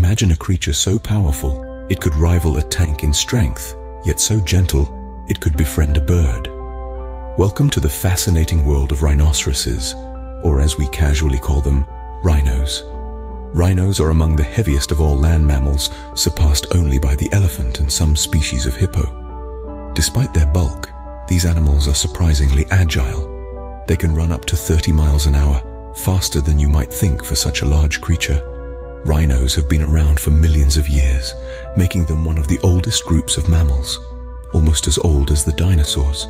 Imagine a creature so powerful it could rival a tank in strength, yet so gentle it could befriend a bird. Welcome to the fascinating world of rhinoceroses, or as we casually call them, rhinos. Rhinos are among the heaviest of all land mammals, surpassed only by the elephant and some species of hippo. Despite their bulk, these animals are surprisingly agile. They can run up to 30 miles an hour, faster than you might think for such a large creature. Rhinos have been around for millions of years, making them one of the oldest groups of mammals, almost as old as the dinosaurs.